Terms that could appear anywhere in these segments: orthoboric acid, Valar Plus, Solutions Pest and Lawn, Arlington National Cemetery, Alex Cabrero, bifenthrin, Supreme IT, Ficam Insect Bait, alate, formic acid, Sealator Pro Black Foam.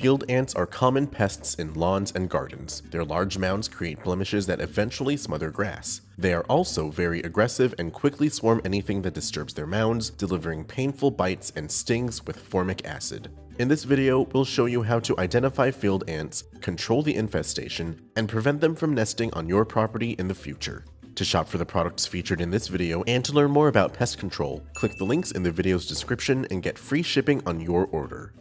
Field ants are common pests in lawns and gardens. Their large mounds create blemishes that eventually smother grass. They are also very aggressive and quickly swarm anything that disturbs their mounds, delivering painful bites and stings with formic acid. In this video, we'll show you how to identify field ants, control the infestation, and prevent them from nesting on your property in the future. To shop for the products featured in this video and to learn more about pest control, click the links in the video's description and get free shipping on your order.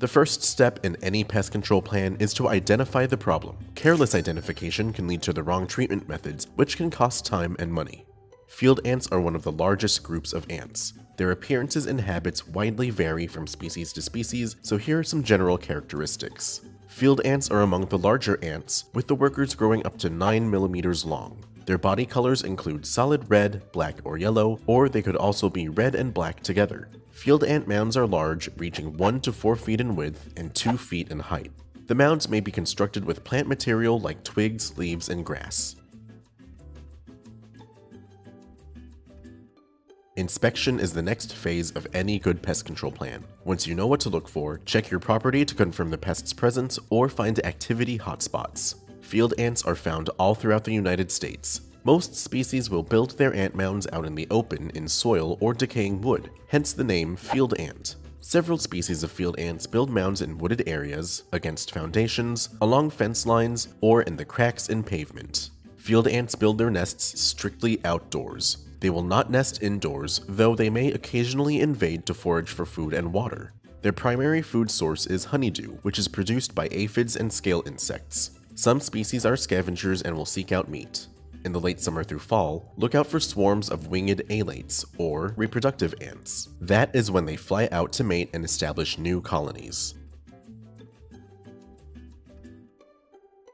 The first step in any pest control plan is to identify the problem. Careless identification can lead to the wrong treatment methods, which can cost time and money. Field ants are one of the largest groups of ants. Their appearances and habits widely vary from species to species, so here are some general characteristics. Field ants are among the larger ants, with the workers growing up to 9 millimeters long. Their body colors include solid red, black, or yellow, or they could also be red and black together. Field ant mounds are large, reaching 1 to 4 feet in width and 2 feet in height. The mounds may be constructed with plant material like twigs, leaves, and grass. Inspection is the next phase of any good pest control plan. Once you know what to look for, check your property to confirm the pest's presence or find activity hotspots. Field ants are found all throughout the United States. Most species will build their ant mounds out in the open in soil or decaying wood, hence the name field ant. Several species of field ants build mounds in wooded areas, against foundations, along fence lines, or in the cracks in pavement. Field ants build their nests strictly outdoors. They will not nest indoors, though they may occasionally invade to forage for food and water. Their primary food source is honeydew, which is produced by aphids and scale insects. Some species are scavengers and will seek out meat. In the late summer through fall, look out for swarms of winged alates, or reproductive ants. That is when they fly out to mate and establish new colonies.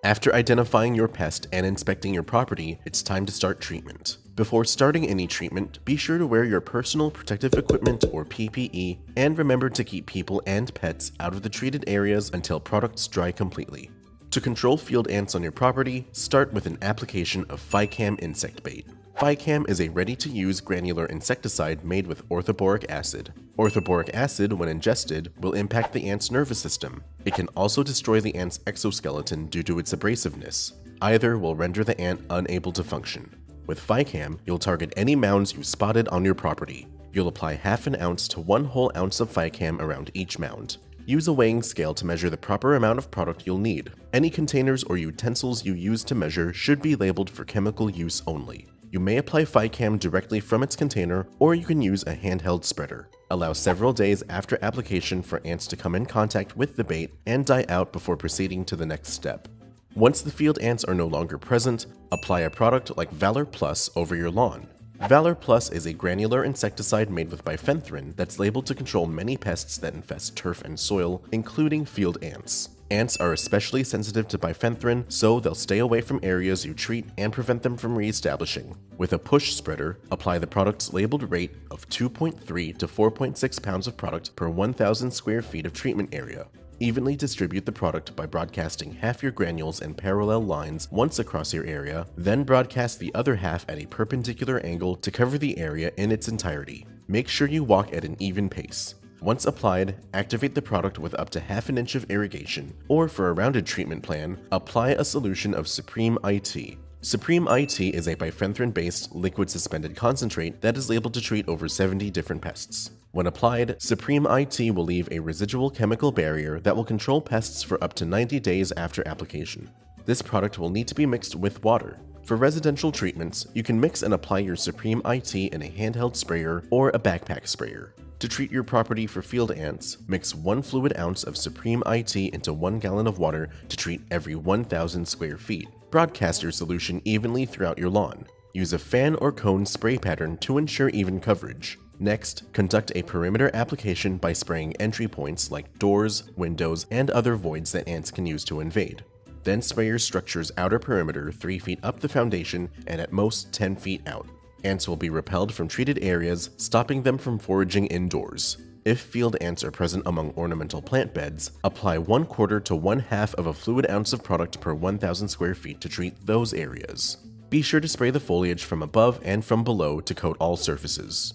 After identifying your pest and inspecting your property, it's time to start treatment. Before starting any treatment, be sure to wear your personal protective equipment or PPE, and remember to keep people and pets out of the treated areas until products dry completely. To control field ants on your property, start with an application of Ficam Insect Bait. Ficam is a ready-to-use granular insecticide made with orthoboric acid. Orthoboric acid, when ingested, will impact the ant's nervous system. It can also destroy the ant's exoskeleton due to its abrasiveness. Either will render the ant unable to function. With Ficam, you'll target any mounds you've spotted on your property. You'll apply half an ounce to 1 whole ounce of Ficam around each mound. Use a weighing scale to measure the proper amount of product you'll need. Any containers or utensils you use to measure should be labeled for chemical use only. You may apply Ficam directly from its container, or you can use a handheld spreader. Allow several days after application for ants to come in contact with the bait and die out before proceeding to the next step. Once the field ants are no longer present, apply a product like Valar Plus over your lawn. Valar Plus is a granular insecticide made with bifenthrin that's labeled to control many pests that infest turf and soil, including field ants. Ants are especially sensitive to bifenthrin, so they'll stay away from areas you treat and prevent them from re-establishing. With a push spreader, apply the product's labeled rate of 2.3 to 4.6 pounds of product per 1,000 square feet of treatment area. Evenly distribute the product by broadcasting half your granules in parallel lines once across your area, then broadcast the other half at a perpendicular angle to cover the area in its entirety. Make sure you walk at an even pace. Once applied, activate the product with up to ½ inch of irrigation, or for a rounded treatment plan, apply a solution of Supreme IT. Supreme IT is a bifenthrin-based liquid suspended concentrate that is labeled to treat over 70 different pests. When applied, Supreme IT will leave a residual chemical barrier that will control pests for up to 90 days after application. This product will need to be mixed with water. For residential treatments, you can mix and apply your Supreme IT in a handheld sprayer or a backpack sprayer. To treat your property for field ants, mix 1 fluid ounce of Supreme IT into 1 gallon of water to treat every 1,000 square feet. Broadcast your solution evenly throughout your lawn. Use a fan or cone spray pattern to ensure even coverage. Next, conduct a perimeter application by spraying entry points like doors, windows, and other voids that ants can use to invade. Then spray your structure's outer perimeter 3 feet up the foundation and at most 10 feet out. Ants will be repelled from treated areas, stopping them from foraging indoors. If field ants are present among ornamental plant beds, apply 1/4 to 1/2 of a fluid ounce of product per 1,000 square feet to treat those areas. Be sure to spray the foliage from above and from below to coat all surfaces.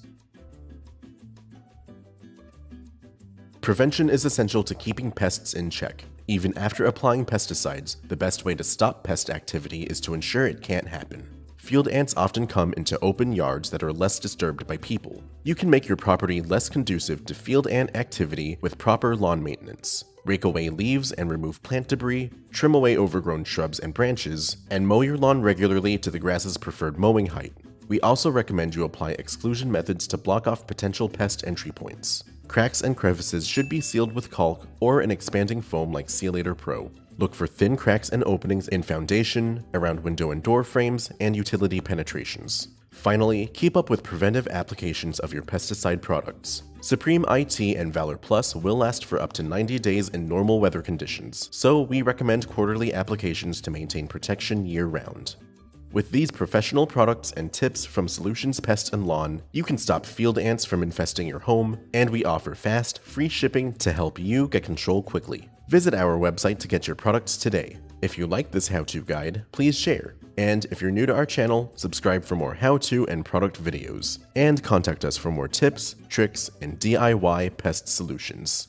Prevention is essential to keeping pests in check. Even after applying pesticides, the best way to stop pest activity is to ensure it can't happen. Field ants often come into open yards that are less disturbed by people. You can make your property less conducive to field ant activity with proper lawn maintenance. Rake away leaves and remove plant debris, trim away overgrown shrubs and branches, and mow your lawn regularly to the grass's preferred mowing height. We also recommend you apply exclusion methods to block off potential pest entry points. Cracks and crevices should be sealed with caulk or an expanding foam like Sealator Pro. Look for thin cracks and openings in foundation, around window and door frames, and utility penetrations. Finally, keep up with preventive applications of your pesticide products. Supreme IT and Valar Plus will last for up to 90 days in normal weather conditions, so we recommend quarterly applications to maintain protection year-round. With these professional products and tips from Solutions Pest and Lawn, you can stop field ants from infesting your home, and we offer fast, free shipping to help you get control quickly. Visit our website to get your products today. If you like this how-to guide, please share. And if you're new to our channel, subscribe for more how-to and product videos. And contact us for more tips, tricks, and DIY pest solutions.